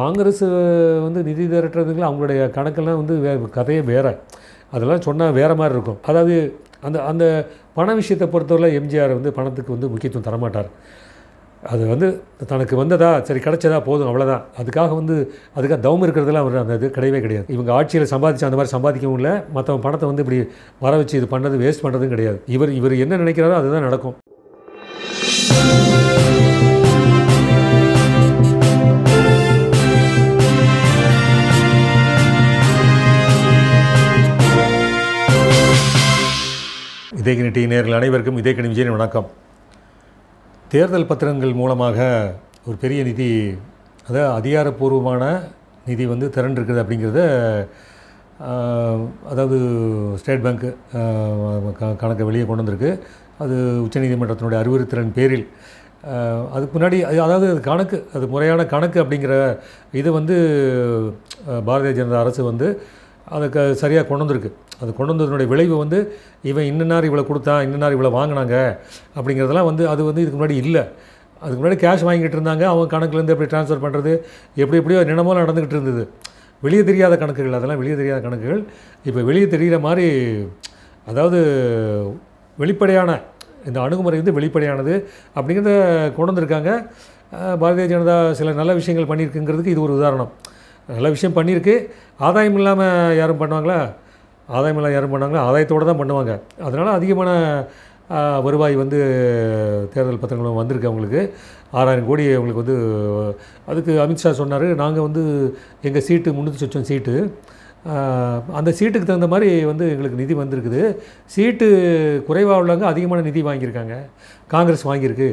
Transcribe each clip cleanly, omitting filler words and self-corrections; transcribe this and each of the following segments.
காங்கிரஸ் வந்து நிதி திரட்டுறதுக்குள்ள அவங்களுடைய கணக்கெல்லாம் வந்து கதையே வேற. அதெல்லாம் சொன்னால் வேற மாதிரி இருக்கும். அதாவது அந்த அந்த பண விஷயத்தை பொறுத்தவரை எம்ஜிஆர் வந்து பணத்துக்கு வந்து முக்கியத்துவம் தரமாட்டார். அது வந்து தனக்கு வந்ததா சரி கிடச்சதா போதும் அவ்வளோதான். அதுக்காக வந்து அதுக்காக தவம் இருக்கிறதுலாம் அவர் அந்த இது கிடையவே கிடையாது. இவங்க ஆட்சியில் சம்பாதிச்சு அந்த மாதிரி சம்பாதிக்கவும் இல்லை. மற்றவங்க பணத்தை வந்து இப்படி வர வச்சு இது பண்ணுறது வேஸ்ட் பண்ணுறதும் கிடையாது. இவர் என்ன நினைக்கிறாரோ அதுதான் நடக்கும். இதைக்கணி டி நேயர்கள் அனைவருக்கும் இதைக்கணி விஜயன் வணக்கம். தேர்தல் பத்திரங்கள் மூலமாக ஒரு பெரிய நிதி, அதாவது அதிகாரப்பூர்வமான நிதி வந்து திரண்டிருக்குது அப்படிங்கிறத, அதாவது ஸ்டேட் பேங்க்கு கணக்கை வெளியே கொண்டு வந்திருக்கு. அது உச்சநீதிமன்றத்தினுடைய அறிவுறுத்தலின் பேரில். அதுக்கு முன்னாடி அதாவது அது கணக்கு, அது முறையான கணக்கு அப்படிங்கிற இது வந்து பாரதிய ஜனதா அரசு வந்து அதுக்கு சரியாக கொண்டு வந்திருக்கு. அது கொண்டு வந்ததுனுடைய விளைவு வந்து இவன் இன்னும் இவ்வளோ கொடுத்தான், இன்னும் இவ்வளோ வாங்கினாங்க அப்படிங்கிறதெல்லாம் வந்து அது வந்து இதுக்கு முன்னாடி இல்லை. அதுக்கு முன்னாடி கேஷ் வாங்கிக்கிட்டு இருந்தாங்க. அவங்க கணக்குலேருந்து எப்படி ட்ரான்ஸ்ஃபர் பண்ணுறது எப்படியோ நினைமோலாம் நடந்துக்கிட்டு இருந்தது. வெளியே தெரியாத கணக்குகள், அதெல்லாம் வெளியே தெரியாத கணக்குகள் இப்போ வெளியே தெரிகிற மாதிரி. அதாவது வெளிப்படையான இந்த அணுகுமுறை வந்து வெளிப்படையானது அப்படிங்கிறத கொண்டு வந்திருக்காங்க. பாரதிய ஜனதா சில நல்ல விஷயங்கள் பண்ணியிருக்குங்கிறதுக்கு இது ஒரு உதாரணம். நல்ல விஷயம் பண்ணியிருக்கு. ஆதாயம் இல்லாமல் யாரும் பண்ணுவாங்களா? ஆதாயம் இல்லாமல் யாரும் பண்ணுவாங்களா? ஆதாயத்தோடு தான் பண்ணுவாங்க. அதனால் அதிகமான வருவாய் வந்து தேர்தல் பத்திரங்களும் வந்திருக்கு அவங்களுக்கு. 6000 கோடி அவங்களுக்கு வந்து. அதுக்கு அமித்ஷா சொன்னார், நாங்கள் வந்து எங்கள் சீட்டு 300 லட்சம் சீட்டு, அந்த சீட்டுக்கு தகுந்த மாதிரி வந்து எங்களுக்கு நிதி வந்திருக்குது. சீட்டு குறைவாக உள்ளவங்க அதிகமான நிதி வாங்கியிருக்காங்க. காங்கிரஸ் வாங்கியிருக்கு,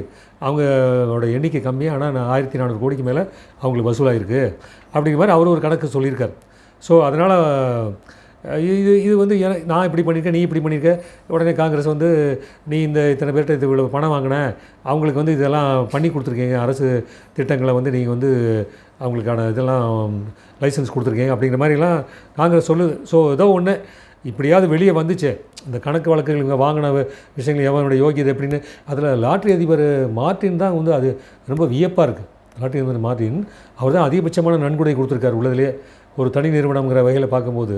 அவங்களோட எண்ணிக்கை கம்மியாக, ஆனால் 1400 கோடிக்கு மேலே அவங்களுக்கு வசூலாகிருக்கு அப்படிங்கிற மாதிரி அவர் ஒரு கணக்கு சொல்லியிருக்கார். ஸோ அதனால் இது வந்து நான் இப்படி பண்ணியிருக்கேன், நீ இப்படி பண்ணியிருக்க, உடனே காங்கிரஸ் வந்து நீ இந்த இத்தனை பேர்கிட்ட இது இவ்வளோ பணம் வாங்கின, அவங்களுக்கு வந்து இதெல்லாம் பண்ணி கொடுத்துருக்கீங்க, அரசு திட்டங்களை வந்து நீங்கள் வந்து அவங்களுக்கான இதெல்லாம் லைசன்ஸ் கொடுத்துருக்கீங்க அப்படிங்கிற மாதிரிலாம் காங்கிரஸ் சொல்லுது. ஸோ ஏதோ ஒன்று இப்படியாவது வெளியே வந்துச்சு. இந்த கணக்கு வழக்குகள் இவங்க வாங்கின விஷயங்கள் எவனுடைய யோகியது எப்படின்னு. அதில் லாட்ரி அதிபர் மார்ட்டின் தான் வந்து அது ரொம்ப வியப்பாக இருக்குது. லாட்ரி அதிபர் மார்ட்டின் அவர் தான் அதிகபட்சமான நன்கொடை கொடுத்துருக்காரு உள்ளதிலே. ஒரு தனி நிறுவனங்கிற வகையில் பார்க்கும்போது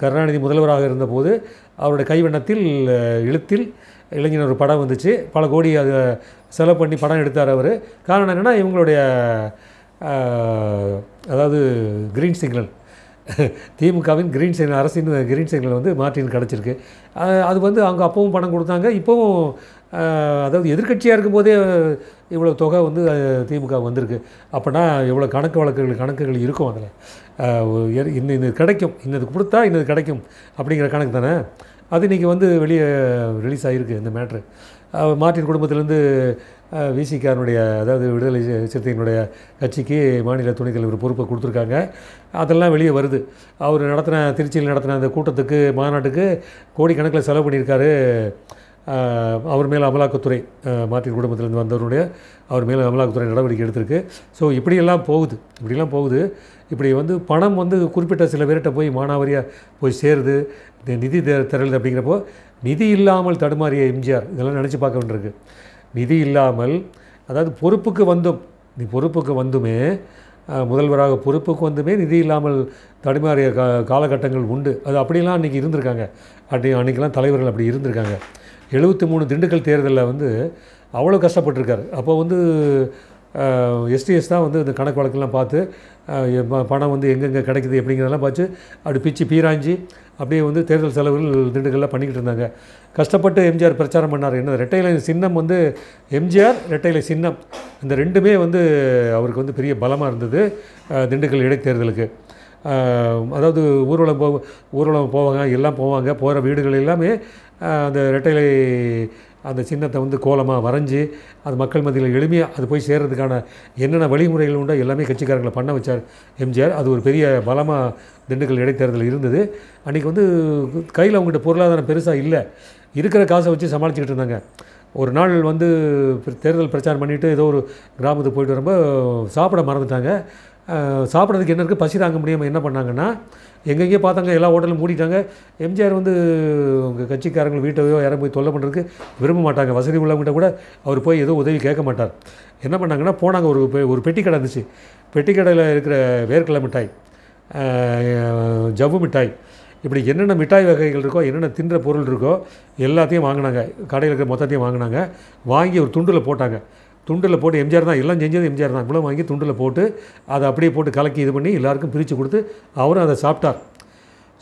கருணாநிதி முதல்வராக இருந்தபோது அவருடைய கைவண்ணத்தில் எழுத்தில் இளைஞன் ஒரு படம் வந்துச்சு. பல கோடி அதை செலவு பண்ணி படம் எடுத்தார் அவர். காரணம் என்னென்னா இவங்களுடைய அதாவது கிரீன் சிக்னல், திமுகவின் கிரீன் சிக்னல், அரசின் கிரீன் சிக்னல் வந்து மார்ட்டின் கிடச்சிருக்கு. அது வந்து அவங்க அப்பவும் பணம் கொடுத்தாங்க, இப்போவும். அதாவது எதிர்கட்சியாக இருக்கும்போதே இவ்வளோ தொகை வந்து திமுக வந்திருக்கு. அப்போனா இவ்வளோ கணக்கு வழக்குகள் கணக்குகள் இருக்கும். அதில் இன்னது கிடைக்கும், இன்னது கொடுத்தா இன்னது கிடைக்கும் அப்படிங்கிற கணக்கு தானே. அது இன்றைக்கி வந்து வெளியே ரிலீஸ் ஆகிருக்கு இந்த மேட்ரு. மார்ட்டின் குடும்பத்திலேருந்து விசிகாரனுடைய, அதாவது விடுதலை சிறுத்தைகளுடைய கட்சிக்கு மாநில துணைத் தலைவர் பொறுப்பை கொடுத்துருக்காங்க. அதெல்லாம் வெளியே வருது. அவர் நடத்தின திருச்சியில் நடத்தின அந்த கூட்டத்துக்கு மாநாட்டுக்கு கோடிக்கணக்கில் செலவு பண்ணியிருக்காரு. அவர் மேலே அமலாக்கத்துறை, மார்ட்டின் குடும்பத்திலேருந்து வந்தவருடைய அவர் மேலே அமலாக்கத்துறை நடவடிக்கை எடுத்திருக்கு. ஸோ இப்படியெல்லாம் போகுது. இப்படி வந்து பணம் வந்து குறிப்பிட்ட சில பேர்கிட்ட போய் மானாவாரியாக போய் சேருது. இந்த நிதி திரள் அப்படிங்கிறப்போ நிதி இல்லாமல் தடுமாறிய எம்ஜிஆர், இதெல்லாம் நினச்சி பார்க்க வேண்டியிருக்கு. நிதி இல்லாமல், அதாவது பொறுப்புக்கு வந்துமே முதல்வராக பொறுப்புக்கு வந்துமே நிதி இல்லாமல் தடுமாறிய காலகட்டங்கள் உண்டு. அது அப்படிலாம் அன்றைக்கி இருந்திருக்காங்க. அன்றைக்கெலாம் தலைவர்கள் அப்படி இருந்திருக்காங்க. 73 திண்டுக்கல் தேர்தலில் வந்து அவ்வளோ கஷ்டப்பட்டிருக்காரு. அப்போ வந்து எஸ்டிஎஸ் தான் வந்து இந்த கணக்கு வழக்கெல்லாம் பார்த்து பணம் வந்து எங்கெங்கே கிடைக்குது எப்படிங்கிறதெல்லாம் பார்த்து அப்படி பிச்சு பீராஞ்சி அப்படியே வந்து தேர்தல் செலவில் திண்டுக்கல்லாம் பண்ணிக்கிட்டு இருந்தாங்க. கஷ்டப்பட்டு எம்ஜிஆர் பிரச்சாரம் பண்ணார். என்ன ரெட்டையிலை சின்னம் வந்து எம்ஜிஆர் ரெட்டையிலை சின்னம் இந்த ரெண்டுமே வந்து அவருக்கு வந்து பெரிய பலமாக இருந்தது திண்டுக்கல் இடைத்தேர்தலுக்கு. அதாவது ஊர்வலம் போவாங்க, எல்லாம் போவாங்க, போகிற வீடுகள் எல்லாமே அந்த ரெட்டையிலை அந்த சின்னத்தை வந்து கோலமாக வரைஞ்சி அது மக்கள் மத்தியில் எளிமையாக அது போய் சேர்கிறதுக்கான என்னென்ன வழிமுறைகள் உண்டோ எல்லாமே கட்சிக்காரர்களை பண்ண வச்சார் எம்ஜிஆர். அது ஒரு பெரிய பலமாக திண்டுக்கல் இடைத்தேர்தல் இருந்தது. அன்றைக்கி வந்து கையில் அவங்ககிட்ட பொருளாதாரம் பெருசாக இல்லை, இருக்கிற காசை வச்சு சமாளிச்சுக்கிட்டு இருந்தாங்க. ஒரு நாள் வந்து தேர்தல் பிரச்சாரம் பண்ணிவிட்டு ஏதோ ஒரு கிராமத்துக்கு போயிட்டு வரப்போ சாப்பிட மறந்துட்டாங்க. சாப்பிட்றதுக்கு என்ன இருக்குது, பசி தாங்க முடியாமல் என்ன பண்ணாங்கன்னா எங்கெங்கே பார்த்தாங்க எல்லா ஹோட்டலும் மூடிட்டாங்க. எம்ஜிஆர் வந்து உங்கள் கட்சிக்காரங்க வீட்டையோ யாரும் போய் தொல்லை பண்ணுறதுக்கு விரும்ப மாட்டாங்க, வசதி உள்ளவங்ககிட்ட கூட அவர் போய் ஏதோ உதவி கேட்க மாட்டார். என்ன பண்ணாங்கன்னா போனாங்க, ஒரு பெட்டி கடை இருந்துச்சு. பெட்டி கடையில் இருக்கிற வேர்க்கடலை மிட்டாய், ஜவ்வு மிட்டாய், இப்படி என்னென்ன மிட்டாய் வகைகள் இருக்கோ என்னென்ன தின்ற பொருள் இருக்கோ எல்லாத்தையும் வாங்கினாங்க. கடையில் இருக்கிற மொத்தத்தையும் வாங்கினாங்க. வாங்கி ஒரு துண்டில் போட்டாங்க. துண்டில் போட்டு எம்ஜிஆர் தான் எல்லாம் செஞ்சது, எம்ஜிஆர் தான். இவ்வளோ வாங்கி துண்டில் போட்டு அதை அப்படியே போட்டு கலக்கி இது பண்ணி எல்லாருக்கும் பிரித்து கொடுத்து அவரும் அதை சாப்பிட்டார்.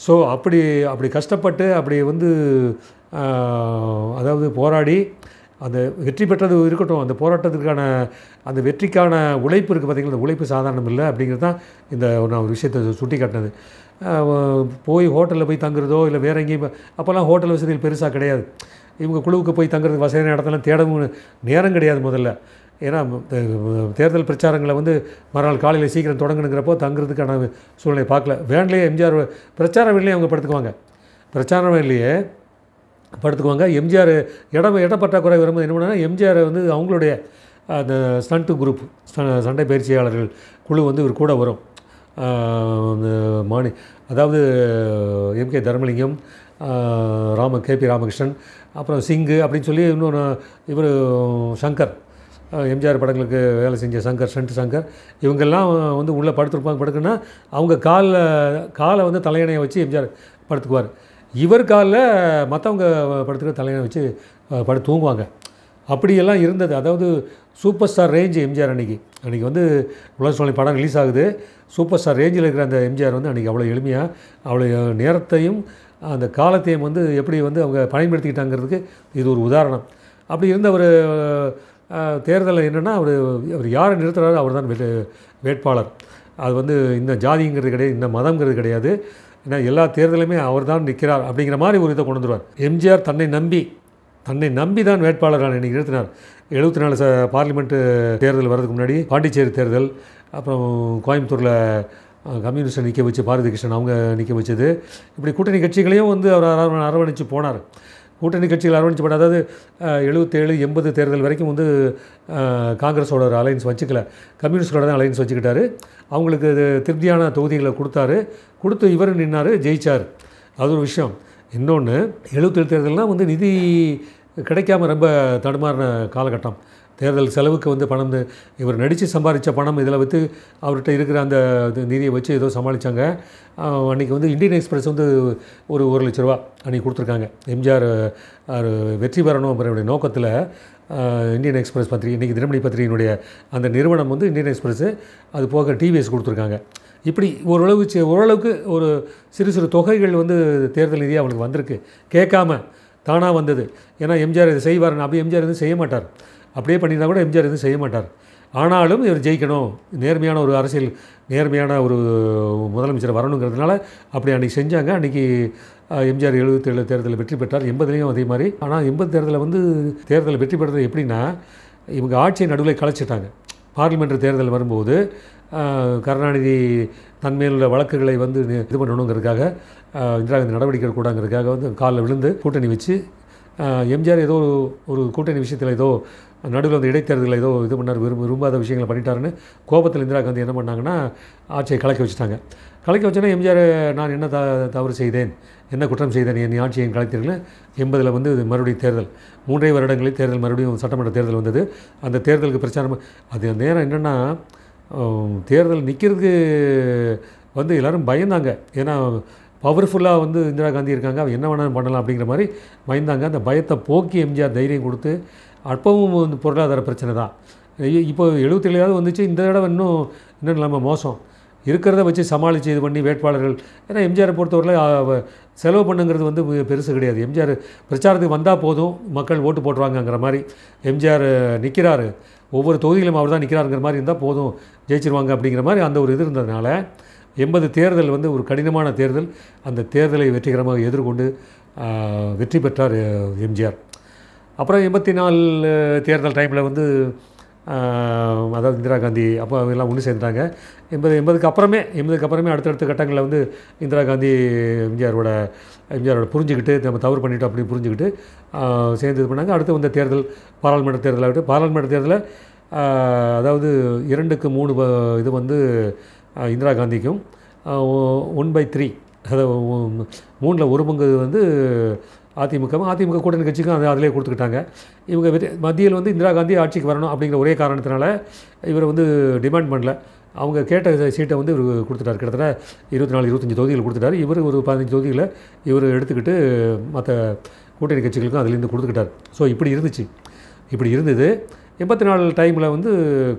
ஸோ அப்படி கஷ்டப்பட்டு அப்படி வந்து அதாவது போராடி அந்த வெற்றி பெற்றது இருக்கட்டும், அந்த போராட்டத்துக்கான அந்த வெற்றிக்கான உழைப்பு இருக்குது பார்த்திங்கன்னா, அந்த உழைப்பு சாதாரணம் இல்லை அப்படிங்கிறது தான் இந்த நான் ஒரு விஷயத்தை சுட்டி காட்டினது. போய் ஹோட்டலில் போய் தங்குறதோ இல்லை வேறு எங்கேயும் அப்போல்லாம் ஹோட்டல் வசதிகள் பெருசாக கிடையாது. இவங்க குழுவுக்கு போய் தங்குறதுக்கு வசதியான இடத்தெல்லாம் தேடவும் நேரம் கிடையாது முதல்ல. ஏன்னா தேர்தல் பிரச்சாரங்களை வந்து மறுநாள் காலையில் சீக்கிரம் தொடங்கணுங்கிறப்போ தங்குறதுக்கான சூழ்நிலை பார்க்கல. வேன்லேயே எம்ஜிஆர் பிரச்சாரம் வேலையே அவங்க படுத்துக்குவாங்க, பிரச்சாரம் வேலையே படுத்துக்குவாங்க. எம்ஜிஆர் இடம் பற்றாக்குறை வரும்போது என்ன பண்ணால் எம்ஜிஆர் வந்து அவங்களுடைய அந்த ஸ்டண்ட்டு குரூப் சண்டை பயிற்சியாளர்கள் குழு வந்து இவர் கூட வரும். அதாவது எம்கே தர்மலிங்கம், கேபி ராமகிருஷ்ணன், அப்புறம் சிங்கு அப்படின்னு சொல்லி இன்னொன்று இவர் சங்கர், எம்ஜிஆர் படங்களுக்கு வேலை செஞ்ச சங்கர் இவங்கெல்லாம் வந்து உள்ளே படுத்துக்குன்னா அவங்க காலை வந்து தலையணையை வச்சு எம்ஜிஆர் படுத்துக்குவார். இவர் காலில் மற்றவங்க படுத்துக்கிற தலையணை வச்சு தூங்குவாங்க. அப்படியெல்லாம் இருந்தது. அதாவது சூப்பர் ஸ்டார் ரேஞ்சு எம்ஜிஆர் அன்றைக்கி வந்து உலக படம் ரிலீஸ் ஆகுது. சூப்பர் ஸ்டார் ரேஞ்சில் இருக்கிற அந்த எம்ஜிஆர் வந்து அன்றைக்கி அவ்வளோ எளிமையாக அவ்வளோ நேரத்தையும் அந்த காலத்தையும் வந்து எப்படி வந்து அவங்க பயன்படுத்திக்கிட்டாங்கிறதுக்கு இது ஒரு உதாரணம். அப்படி இருந்த ஒரு தேர்தலில் என்னென்னா அவர் யாரை நிறுத்துகிறாரோ அவர் தான் வேட்பாளர். அது வந்து இந்த ஜாதிங்கிறது கிடையாது, இந்த மதங்கிறது கிடையாது, ஏன்னா எல்லா தேர்தலுமே அவர் தான் நிற்கிறார் அப்படிங்கிற மாதிரி ஒரு இதை கொண்டு வந்துடுவார். எம்ஜிஆர் தன்னை நம்பி தான் வேட்பாளரான இன்றைக்கி நிறுத்தினார். 74 பார்லிமெண்ட்டு தேர்தல் வர்றதுக்கு முன்னாடி பாண்டிச்சேரி தேர்தல், அப்புறம் கோயம்புத்தூரில் கம்யூனிஸ்டை நிற்க வச்சு பாரதி கிருஷ்ணன் அவங்க நிற்க வச்சது, இப்படி கூட்டணி கட்சிகளையும் வந்து அவர் அரவணைச்சு போனார். கூட்டணி கட்சிகள் அரவணைச்சு போனார். அதாவது 77, 80 தேர்தல் வரைக்கும் வந்து காங்கிரஸோட ஒரு அலையன்ஸ் வச்சுக்கல, கம்யூனிஸ்டோட தான் அலையன்ஸ் வச்சுக்கிட்டாரு. அவங்களுக்கு திருப்தியான தொகுதிகளை கொடுத்து இவர் நின்னார், ஜெயித்தார். அது ஒரு விஷயம். இன்னொன்று 77 தேர்தல்னால் வந்து நிதி கிடைக்காம ரொம்ப தடுமாறின காலகட்டம். தேர்தல் செலவுக்கு வந்து பணம் இவர் நடித்து சம்பாதித்த பணம் இதில் வைத்து அவர்கிட்ட இருக்கிற அந்த நிதியை வச்சு ஏதோ சமாளித்தாங்க. அன்றைக்கி வந்து இந்தியன் எக்ஸ்பிரஸ் வந்து ஒரு ₹1,00,000 அன்றைக்கி கொடுத்துருக்காங்க. எம்ஜிஆர் வெற்றி பெறணும் அப்படின்ற நோக்கத்தில் இந்தியன் எக்ஸ்பிரஸ் பத்திரிகை, இன்றைக்கி தினமணி பத்திரிகையினுடைய அந்த நிறுவனம் வந்து இந்தியன் எக்ஸ்பிரஸ்ஸு, அது போக டிவிஎஸ் கொடுத்துருக்காங்க. இப்படி ஓரளவுக்கு ஒரு சிறு தொகைகள் வந்து தேர்தல் நிதியாக அவனுக்கு வந்திருக்கு, கேட்காம தானாக வந்தது. ஏன்னா எம்ஜிஆர் இது செய்வார்னு, அப்படி எம்ஜிஆர் எதுவும் செய்ய மாட்டார். அப்படியே பண்ணியிருந்தால் கூட எம்ஜிஆர் எதுவும் செய்ய மாட்டார். ஆனாலும் இவர் ஜெயிக்கணும், நேர்மையான ஒரு அரசியல், நேர்மையான ஒரு முதலமைச்சர் வரணுங்கிறதுனால அப்படி அன்றைக்கி செஞ்சாங்க. அன்றைக்கி எம்ஜிஆர் 77 தேர்தலில் வெற்றி பெற்றார், 80லேயும் அதே மாதிரி. ஆனால் 80 தேர்தலில் வந்து தேர்தலில் வெற்றி பெற்றது எப்படின்னா, இவங்க ஆட்சியை நடுவில் கலைச்சிட்டாங்க. பார்லிமெண்ட் தேர்தல் வரும்போது கருணாநிதி தன்மையில் உள்ள வழக்குகளை வந்து இது பண்ணணுங்கிறதுக்காக, இந்திரா காந்தி நடவடிக்கை எடுக்கக்கூடாதுங்கிறதுக்காக வந்து காலில் விழுந்து கூட்டணி வச்சு எம்ஜிஆர் ஏதோ ஒரு கூட்டணி விஷயத்தில் ஏதோ நடுவில் வந்து இடைத்தேர்தலில் ஏதோ இது பண்ணார், விரும்பாத விஷயங்களை பண்ணிட்டாருன்னு கோபத்தில் இந்திரா காந்தி என்ன பண்ணாங்கன்னா ஆட்சியை கலக்க வச்சுட்டாங்க. கலக்க வச்சோன்னா எம்ஜிஆர் நான் என்ன தவறு செய்தேன், என்ன குற்றம் செய்தேன், என் ஆட்சியை கலைத்தீர்கள்னு 80 வந்து மறுபடியும் தேர்தல், 3 வருடங்களில் தேர்தல், மறுபடியும் சட்டமன்ற தேர்தல் வந்தது. அந்த தேர்தலுக்கு பிரச்சாரம் அது நேரம் என்னென்னா தேர்தல் நிற்கிறதுக்கு வந்து எல்லோரும் பயந்தாங்க. ஏன்னா பவர்ஃபுல்லாக வந்து இந்திரா காந்தி இருக்காங்க, அவன் என்ன வேணாலும் பண்ணலாம் அப்படிங்கிற மாதிரி பயந்தாங்க. அந்த பயத்தை போக்கி எம்ஜிஆர் தைரியம் கொடுத்து, அப்பவும் வந்து பொருளாதார பிரச்சனை தான். இப்போ 77 வந்துச்சு, இந்த தடவை இன்னும் இல்லாமல் மோசம் இருக்கிறத வச்சு சமாளித்து இது பண்ணி வேட்பாளர்கள், ஏன்னா எம்ஜிஆரை பொறுத்தவரையில் செலவு பண்ணுங்கிறது வந்து பெருசு கிடையாது. எம்ஜிஆர் பிரச்சாரத்துக்கு வந்தால் போதும் மக்கள் ஓட்டு போட்டுருவாங்கங்கிற மாதிரி, எம்ஜிஆர் நிற்கிறாரு ஒவ்வொரு தொகுதியிலும் அவர் தான் நிற்கிறாருங்கிற மாதிரி இருந்தால் போதும் ஜெயிச்சிருவாங்க அப்படிங்கிற மாதிரி அந்த ஒரு இது இருந்ததுனால 80 தேர்தல் வந்து ஒரு கடினமான தேர்தல். அந்த தேர்தலை வெற்றிகரமாக எதிர்கொண்டு வெற்றி பெற்றார் எம்ஜிஆர். அப்புறம் 84 தேர்தல் டைமில் வந்து அதாவது இந்திரா காந்தி அப்போ எல்லாம் ஒன்று சேர்ந்துட்டாங்க. 80க்கு அப்புறமே அடுத்தடுத்த கட்டங்களில் வந்து இந்திரா காந்தி எம்ஜிஆரோட புரிஞ்சுக்கிட்டு நம்ம தவறு பண்ணிவிட்டோம் அப்படின்னு புரிஞ்சுக்கிட்டு சேர்ந்து இது பண்ணாங்க. அடுத்து வந்த தேர்தல் பாராளுமன்ற தேர்தலாகட்டும், பாராளுமன்ற தேர்தலில் அதாவது 2-3 இது வந்து இந்திரா காந்திக்கும் 1/3 அதாவது 3/1 வந்து அதிமுக கூட்டணி கட்சிக்கும் அது அதிலே கொடுத்துக்கிட்டாங்க. இவங்க மத்தியில் வந்து இந்திரா காந்தி ஆட்சிக்கு வரணும் அப்படிங்கிற ஒரே காரணத்தினால இவர் வந்து டிமாண்ட் பண்ணல. அவங்க கேட்ட சீட்டை வந்து இவர் கொடுத்துட்டார். கிட்டத்தட்ட 24-25 தொகுதிகள் கொடுத்துட்டார். இவர் ஒரு 15 தொகுதிகளை இவர் எடுத்துக்கிட்டு மற்ற கூட்டணி கட்சிகளுக்கும் அதிலேருந்து கொடுத்துக்கிட்டார். ஸோ இப்படி இருந்தது. 84 டைமில் வந்து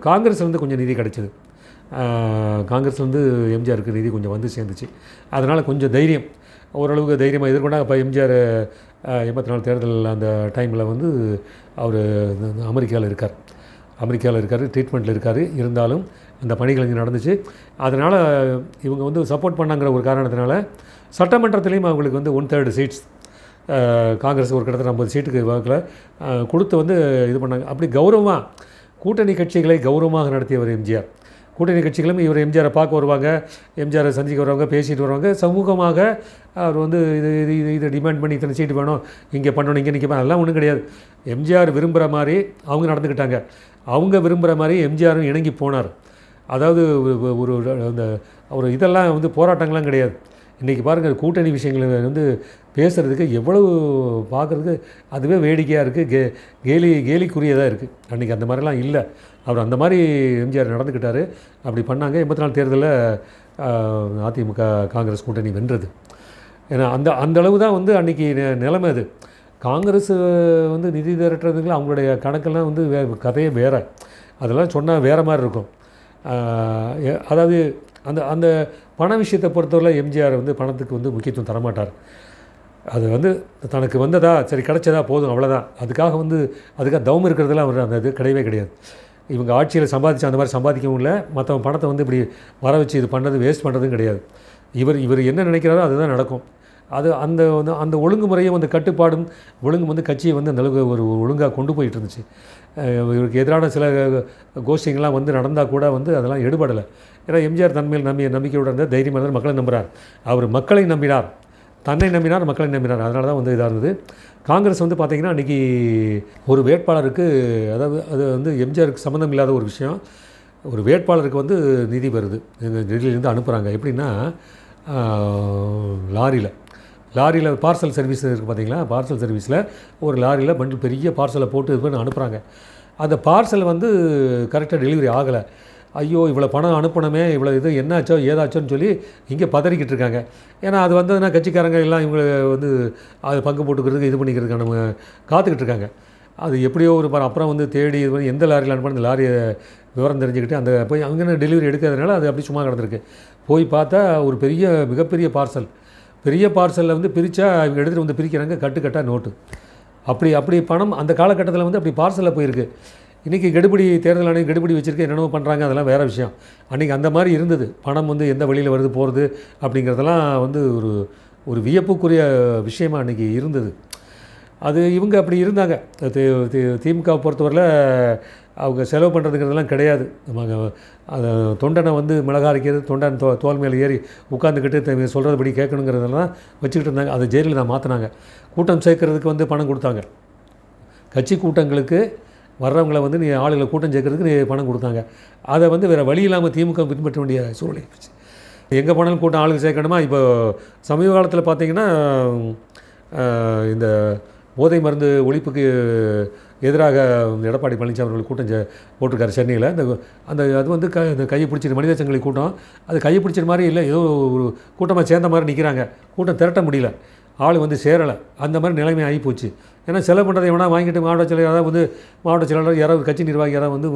காங்கிரஸ்லேருந்து கொஞ்சம் நிதி கிடச்சிது. காங்கிரஸ்லேருந்து எம்ஜிஆருக்கு நிதி கொஞ்சம் வந்து சேர்ந்துச்சு. அதனால் கொஞ்சம் தைரியம், ஓரளவுக்கு தைரியமாக எதிர்கொண்டாங்க. இப்போ எம்ஜிஆர் 84 தேர்தல் அந்த டைமில் வந்து அவர் அமெரிக்காவில் இருக்கார், ட்ரீட்மெண்ட்டில் இருக்கார். இருந்தாலும் அந்த பணிகள் இங்கே நடந்துச்சு. அதனால் இவங்க வந்து சப்போர்ட் பண்ணாங்கிற ஒரு காரணத்தினால சட்டமன்றத்துலேயும் அவங்களுக்கு வந்து 1/3 சீட்ஸ் காங்கிரஸ் ஒரு கிட்டத்தட்ட 50 சீட்டுக்கு வாக்கில் கொடுத்து வந்து இது பண்ணாங்க. அப்படி கௌரவமாக கூட்டணி கட்சிகளை கௌரவமாக நடத்தியவர் எம்ஜிஆர். கூட்டணி கட்சிகளும் இவர் எம்ஜிஆரை பார்க்க வருவாங்க, எம்ஜிஆரை சந்திக்க வருவாங்க, பேசிட்டு வருவாங்க. சமூகமாக அவர் வந்து இது இது இது இதை டிமாண்ட் பண்ணி இத்தனை சீட்டு வேணும், இங்கே பண்ணணும், இங்கே நிற்க, அதெல்லாம் ஒன்றும் கிடையாது. எம்ஜிஆர் விரும்புகிற மாதிரி அவங்க நடந்துக்கிட்டாங்க. அவங்க விரும்புகிற மாதிரி எம்ஜிஆரும் இணங்கி போனார். அதாவது ஒரு அந்த ஒரு இதெல்லாம் வந்து போராட்டங்கள்லாம் கிடையாது. இன்றைக்கி பாருங்கள், கூட்டணி விஷயங்களை வந்து பேசுகிறதுக்கு எவ்வளவு பார்க்குறதுக்கு அதுவே வேடிக்கையாக இருக்குது, கேலிக்குரியதாக இருக்குது. அன்றைக்கி அந்த மாதிரிலாம் இல்லை. அவர் அந்த மாதிரி எம்ஜிஆர் நடந்துக்கிட்டார், அப்படி பண்ணாங்க. 84 தேர்தலில் அதிமுக காங்கிரஸ் கூட்டணி வென்றது. ஏன்னா அந்த அளவு தான் வந்து அன்றைக்கி நிலைமை. அது காங்கிரஸ் வந்து நிதி திரட்டுறதுக்குள்ள அவங்களுடைய கணக்கெல்லாம் வந்து கதையே வேறு, அதெல்லாம் சொன்னால் வேறு மாதிரி இருக்கும். அதாவது அந்த பண விஷயத்தை பொறுத்தவரை எம்ஜிஆர் வந்து பணத்துக்கு வந்து முக்கியத்துவம் தரமாட்டார். அது வந்து தனக்கு வந்ததா சரி, கிடச்சதா போதும், அவ்வளோதான். அதுக்காக தவம் இருக்கிறதுலாம் அவர் அந்த இது கிடையவே கிடையாது. இவங்க ஆட்சியில் சம்பாதிச்சு அந்த மாதிரி சம்பாதிக்கவும் இல்லை, மற்றவங்க பணத்தை வந்து இப்படி வர வச்சு இது பண்ணுறது வேஸ்ட் பண்ணுறதும் கிடையாது. இவர் என்ன நினைக்கிறாரோ அதுதான் நடக்கும். அது அந்த ஒழுங்குமுறையும் அந்த கட்டுப்பாடும் ஒழுங்கும் வந்து கட்சியை வந்து அந்த அளவுக்கு ஒரு ஒழுங்காக கொண்டு போயிட்டு இருந்துச்சு. இவருக்கு எதிரான சில கோஷ்டிங்கெலாம் வந்து நடந்தால் கூட வந்து அதெல்லாம் எடுபடலை. ஏன்னா எம்ஜிஆர் தன்மையில் நம்பிக்கையோடு இருந்த தைரியமாக மக்களை நம்புகிறார். அவர் மக்களை நம்பினார், தன்னை நம்பினார், மக்களை நம்பினார். அதனால தான் வந்து இதாக இருந்தது. காங்கிரஸ் வந்து பார்த்திங்கன்னா அன்றைக்கி ஒரு வேட்பாளருக்கு, அதாவது அது வந்து எம்ஜிஆருக்கு சம்மந்தம் இல்லாத ஒரு விஷயம், ஒரு வேட்பாளருக்கு வந்து நிதி வருது, டெல்லியிலேருந்து அனுப்புகிறாங்க. எப்படின்னா லாரியில் பார்சல் சர்வீஸ் இருக்குது பார்த்திங்களா, பார்சல் சர்வீஸில் ஒரு லாரியில் பண்டில் பெரிய பார்சலை போட்டு இது பண்ணி அனுப்புகிறாங்க. அந்த பார்சல் வந்து கரெக்டாக டெலிவரி ஆகலை. ஐயோ, இவ்வளோ பணம் அனுப்பணுமே, இவ்வளோ இது என்னாச்சோ ஏதாச்சோன்னு சொல்லி இங்கே பதறிக்கிட்டு இருக்காங்க. ஏன்னா அது வந்ததுன்னா கட்சிக்காரங்க எல்லாம் இவங்களை வந்து அது பங்கு போட்டுக்கிறதுக்கு இது பண்ணிக்கிறதுக்கு நம்ம காத்துக்கிட்டு இருக்காங்க. அது எப்படியோ ஒரு அப்புறம் வந்து தேடி இது பண்ணி எந்த லாரியில் அனுப்பணும், அந்த லாரியை விவரம் தெரிஞ்சுக்கிட்டு அந்த போய் அங்கே டெலிவரி எடுக்கிறதுனால அது அப்படி சும்மா கிடந்திருக்கு. போய் பார்த்தா ஒரு மிகப்பெரிய பார்சலில் வந்து பிரித்தா இவங்க எடுத்துகிட்டு வந்து பிரிக்கிறாங்க கட்டுக்கட்டாக நோட்டு. அப்படி பணம் அந்த காலகட்டத்தில் வந்து அப்படி பார்சலில் போயிருக்கு. இன்றைக்கி கெடுபிடி, தேர்தல் ஆணையம் கெடுபிடி வச்சுருக்கு, என்னென்னோ பண்ணுறாங்க, அதெல்லாம் வேறு விஷயம். அன்றைக்கி அந்த மாதிரி இருந்தது. பணம் வந்து எந்த வழியில் வருது போகிறது அப்படிங்கிறதெல்லாம் வந்து ஒரு வியப்புக்குரிய விஷயமாக அன்றைக்கி இருந்தது. அது இவங்க அப்படி இருந்தாங்க. திமுகவை பொறுத்தவரையில் அவங்க செலவு பண்ணுறதுங்கிறதெல்லாம் கிடையாது. அது தொண்டனை வந்து மிளகா அரைக்கிறது, தொண்டன் தோல் மேலே ஏறி உட்காந்துக்கிட்டு சொல்கிறதுபடி கேட்கணுங்கிறதெல்லாம் வச்சுக்கிட்டு இருந்தாங்க. அதை ஜெயலலிதா மாற்றினாங்க. கூட்டம் சேர்க்கறதுக்கு வந்து பணம் கொடுத்தாங்க, கட்சி கூட்டங்களுக்கு வர்றவங்களை வந்து நீ ஆளுகளை கூட்டம் சேர்க்கறதுக்கு நீ பணம் கொடுத்தாங்க. அதை வந்து வேறு வழி இல்லாமல் திமுக பின்பற்ற வேண்டிய சூழ்நிலை. எங்கே போனாலும் கூட்டம் ஆளுகள் சேர்க்கணுமா. இப்போ சமீப காலத்தில் பார்த்திங்கன்னா இந்த போதை மருந்து ஒழிப்புக்கு எதிராக எடப்பாடி பழனிசாமி அவர்கள் கூட்டம் போட்டிருக்காரு சென்னையில். அது வந்து கையை பிடிச்சிட்டு மனித சங்கிலி கூட்டம், அது கையை பிடிச்சிட்டு மாதிரி இல்லை, ஏதோ ஒரு கூட்டமாக சேர்ந்த மாதிரி நிற்கிறாங்க. கூட்டம் திரட்ட முடியல, ஆள் வந்து சேரலை, அந்த மாதிரி நிலைமை ஆகிப்போச்சு. ஏன்னா செலவு பண்ணுறதை எவனா வாங்கிட்டு மாவட்ட செயலாளர் யாராவது கட்சி நிர்வாகி யாராவது வந்து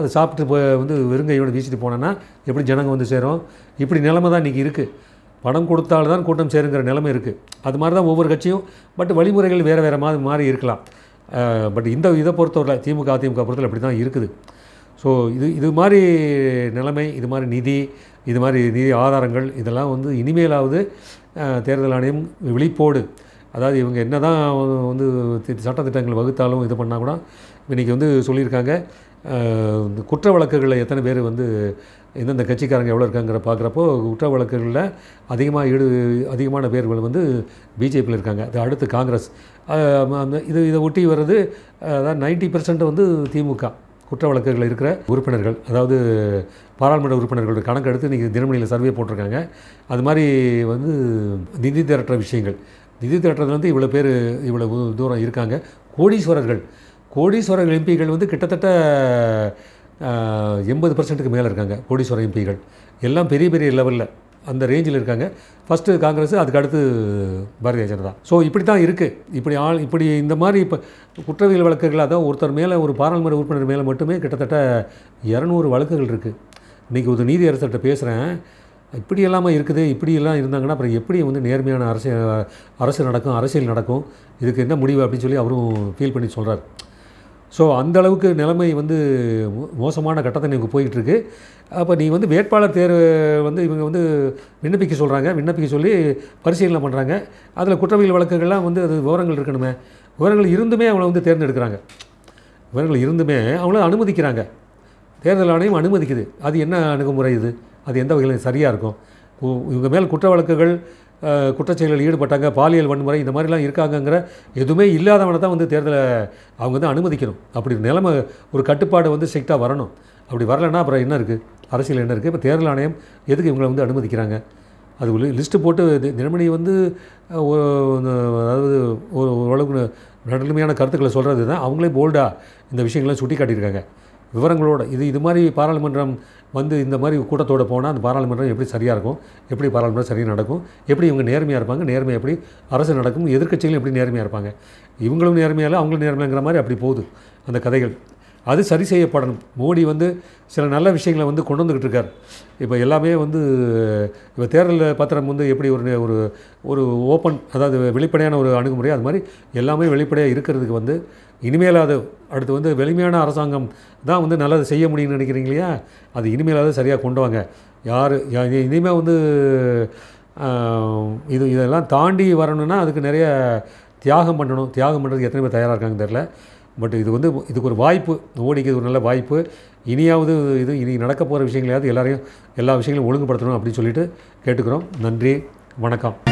அதை சாப்பிட்டு வந்து வெறுங்கையோடு வீசிட்டு போனோன்னா எப்படி ஜனங்கள் வந்து சேரும்? இப்படி நிலைமை தான் இன்றைக்கி இருக்குது. பணம் கொடுத்தால்தான் கூட்டம் சேருங்கிற நிலைமை இருக்குது. அது மாதிரி தான் ஒவ்வொரு கட்சியும், பட் வழிமுறைகள் வேறு மாதிரி இருக்கலாம். பட் இந்த இதை பொறுத்தவரை திமுக அதிமுக பொறுத்தவரை அப்படி தான் இருக்குது. ஸோ இது மாதிரி நிலைமை, இது மாதிரி நிதி ஆதாரங்கள் இதெல்லாம் வந்து இனிமேலாவது தேர்தல் ஆணையம் விழிப்போடு அதாவது இவங்க என்னதான் வந்து சட்ட திட்டங்கள் வகுத்தாலும் இது பண்ணா கூட இன்னைக்கு வந்து சொல்லியிருக்காங்க குற்ற வழக்குகளில் எத்தனை பேர் வந்து இந்தந்த கட்சிக்காரங்க எவ்வளோ இருக்காங்கற பார்க்குறப்போ குற்ற வழக்குகளில் அதிகமான பேர்கள் வந்து பிஜேபியில் இருக்காங்க. அது அடுத்து காங்கிரஸ் இதை ஒட்டி வர்றது அதாவது 90% வந்து திமுக குற்ற வழக்குகளில் இருக்கிற உறுப்பினர்கள் அதாவது பாராளுமன்ற உறுப்பினர்களுடைய கணக்கு எடுத்து இன்றைக்கி தினமணியில் சர்வே போட்டிருக்காங்க. அது மாதிரி வந்து நிதி திரட்டுற விஷயங்கள் நிதி திரட்டுறதுலேருந்து இவ்வளோ பேர் இவ்வளோ தூரம் இருக்காங்க. கோடீஸ்வரர்கள் எம்பிகள் வந்து கிட்டத்தட்ட 80% மேலே இருக்காங்க. கோடீஸ்வரர் எம்பிகள் எல்லாம் பெரிய பெரிய லெவலில் அந்த ரேஞ்சில் இருக்காங்க. ஃபஸ்ட்டு காங்கிரஸ், அதுக்கடுத்து பாரதிய ஜனதா. ஸோ இப்படி தான் இருக்குது. இப்படி இந்த மாதிரி இப்போ குற்றவியல் வழக்குகள் அதான் ஒருத்தர் மேலே ஒரு பாராளுமன்ற உறுப்பினர் மேலே மட்டுமே கிட்டத்தட்ட 200 வழக்குகள் இருக்குது. இன்றைக்கி ஒரு நீதியரசர்கிட்ட பேசுகிறேன், இப்படி எல்லாமே இருக்குது. இப்படியெல்லாம் இருந்தாங்கன்னா அப்புறம் எப்படி வந்து நேர்மையான அரசியல் நடக்கும், இதுக்கு என்ன முடிவு அப்படின்னு சொல்லி அவரும் ஃபீல் பண்ணி சொல்கிறார். ஸோ அந்தளவுக்கு நிலைமை வந்து மோசமான கட்டத்தை எனக்கு போயிட்டுருக்கு. அப்போ நீ வந்து வேட்பாளர் தேர்வு வந்து இவங்க வந்து விண்ணப்பிக்க சொல்லி பரிசீலனை பண்ணுறாங்க. அதில் குற்றவியல் வழக்குகள்லாம் வந்து அது விவரங்கள் இருக்கணுமே, விவரங்கள் இருந்துமே அவங்கள வந்து தேர்ந்தெடுக்கிறாங்க. விவரங்கள் இருந்துமே அவங்கள அனுமதிக்கிறாங்க, தேர்தல் ஆணையம் அனுமதிக்குது. அது என்ன அணுகுமுறை இது? அது எந்த வகையில் சரியாக இருக்கும்? இவங்க மேல் குற்ற வழக்குகள் குற்றச்செயலில் ஈடுபட்டாங்க, பாலியல் வன்முறை இந்த மாதிரிலாம் இருக்காங்கங்கிற எதுவுமே இல்லாதவனை தான் வந்து தேர்தலை அவங்க தான் அனுமதிக்கணும். அப்படி நிலைமை ஒரு கட்டுப்பாடு வந்து ஸ்ட்ரிக்டாக வரணும். அப்படி வரலைன்னா அப்புறம் என்ன இருக்குது, அரசியல் என்ன இருக்குது? இப்போ தேர்தல் ஆணையம் எதுக்கு இவங்களை வந்து அனுமதிக்கிறாங்க? அது லிஸ்ட்டு போட்டு தினமணி வந்து அதாவது ஒரு ஓரளவுக்கு நடுமையான கருத்துக்களை சொல்கிறது தான். அவங்களே போல்டாக இந்த விஷயங்கள்லாம் சுட்டி காட்டியிருக்காங்க விவரங்களோடு. இது மாதிரி பாராளுமன்றம் வந்து இந்த மாதிரி கூட்டத்தோடு போனால் அந்த பாராளுமன்றம் எப்படி சரியாக இருக்கும், எப்படி பாராளுமன்றம் சரியாக நடக்கும், எப்படி இவங்க நேர்மையாக இருப்பாங்க, நேர்மையாக எப்படி அரசு நடக்கும், எதிர்க்கட்சிகளும் எப்படி நேர்மையாக இருப்பாங்க, இவங்களும் நேர்மையால் அவங்களும் நேர்மையாங்கிற மாதிரி அப்படி போகுது அந்த கதைகள். அது சரி செய்யப்படணும். மோடி வந்து சில நல்ல விஷயங்களை வந்து கொண்டு வந்துக்கிட்டு இருக்கார். இப்போ எல்லாமே வந்து இப்போ தேர்தல் பத்திரம் வந்து எப்படி ஒரு ஒரு ஓப்பன் அதாவது வெளிப்படையான ஒரு அணுகுமுறை, அது மாதிரி எல்லாமே வெளிப்படையாக இருக்கிறதுக்கு வந்து இனிமேலாவது அடுத்து வந்து வெளிமையான அரசாங்கம் தான் வந்து நல்லது செய்ய முடியும்னு நினைக்கிறீங்க இல்லையா? அது இனிமேலாவது சரியாக கொண்டு வாங்க. இனிமேல் வந்து இதெல்லாம் தாண்டி வரணும்னா அதுக்கு நிறைய தியாகம் பண்ணணும். தியாகம் பண்ணுறதுக்கு எத்தனை பேர் தயாராக இருக்காங்கன்னு தெரில. பட் இது வந்து இதுக்கு ஒரு வாய்ப்பு, மோடிக்கு இது ஒரு நல்ல வாய்ப்பு. இனியாவது இனி நடக்க போகிற விஷயங்களையாவது எல்லாரையும் எல்லா விஷயங்களையும் ஒழுங்குபடுத்தணும் அப்படின்னு சொல்லிட்டு கேட்டுக்கிறோம். நன்றி, வணக்கம்.